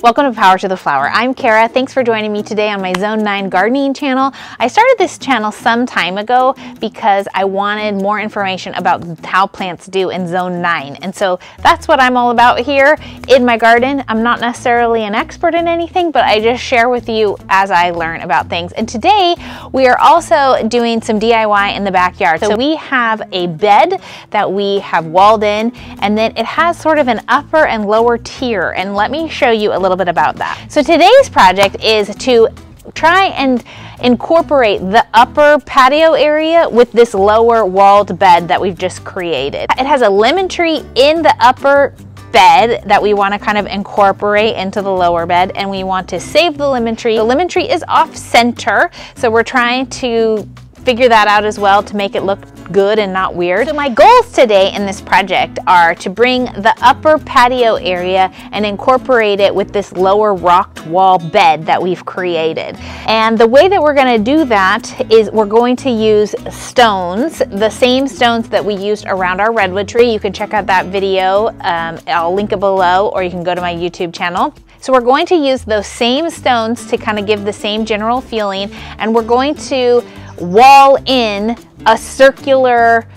Welcome to Power to the Flower. I'm Kara. Thanks for joining me today on my Zone 9 gardening channel. I started this channel some time ago because I wanted more information about how plants do in Zone 9. And so that's what I'm all about here in my garden. I'm not necessarily an expert in anything, but I just share with you as I learn about things. And today we are also doing some DIY in the backyard. So we have a bed that we have walled in, and then it has sort of an upper and lower tier. And let me show you a little bit about that. So today's project is to try and incorporate the upper patio area with this lower walled bed that we've just created. It has a lemon tree in the upper bed that we want to kind of incorporate into the lower bed, and we want to save the lemon tree. The lemon tree is off center, so we're trying to figure that out as well to make it look good and not weird. So my goals today in this project are to bring the upper patio area and incorporate it with this lower rocked wall bed that we've created. And the way that we're going to do that is we're going to use stones, the same stones that we used around our redwood tree. You can check out that video, I'll link it below, or you can go to my YouTube channel. So we're going to use those same stones to kind of give the same general feeling, and we're going to wall in a circular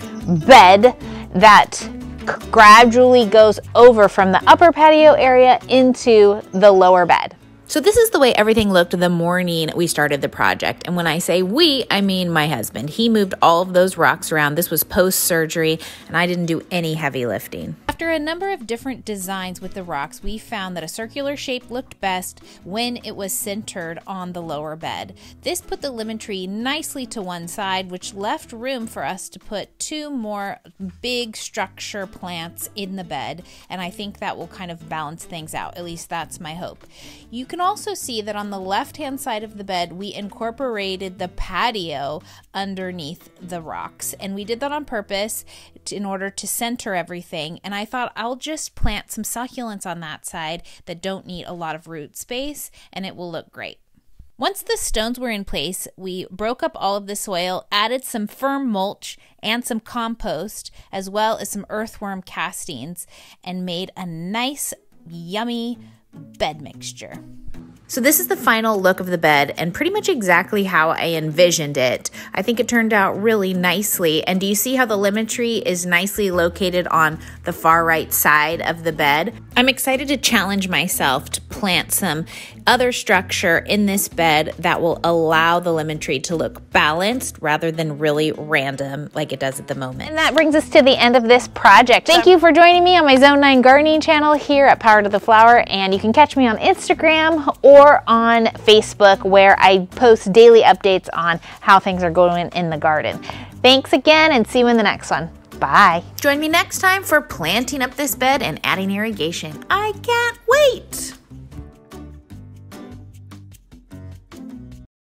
bed that gradually goes over from the upper patio area into the lower bed. So this is the way everything looked the morning we started the project. And when I say we, I mean my husband. He moved all of those rocks around. This was post-surgery, and I didn't do any heavy lifting. After a number of different designs with the rocks, we found that a circular shape looked best when it was centered on the lower bed. This put the lemon tree nicely to one side, which left room for us to put two more big structure plants in the bed. And I think that will kind of balance things out. At least that's my hope. You can also see that on the left-hand side of the bed, we incorporated the patio underneath the rocks, and we did that on purpose in order to center everything. And I thought I'll just plant some succulents on that side that don't need a lot of root space, and it will look great. Once the stones were in place, we broke up all of the soil, added some firm mulch and some compost, as well as some earthworm castings, and made a nice, yummy bed mixture. So this is the final look of the bed, and pretty much exactly how I envisioned it. I think it turned out really nicely. And do you see how the lemon tree is nicely located on the far right side of the bed? I'm excited to challenge myself to plant some other structure in this bed that will allow the lemon tree to look balanced rather than really random like it does at the moment. And that brings us to the end of this project. Thank you for joining me on my Zone 9 gardening channel here at Power to the Flower, and you can catch me on Instagram or on Facebook, where I post daily updates on how things are going in the garden. Thanks again, and see you in the next one. Bye. Join me next time for planting up this bed and adding irrigation. I can't wait.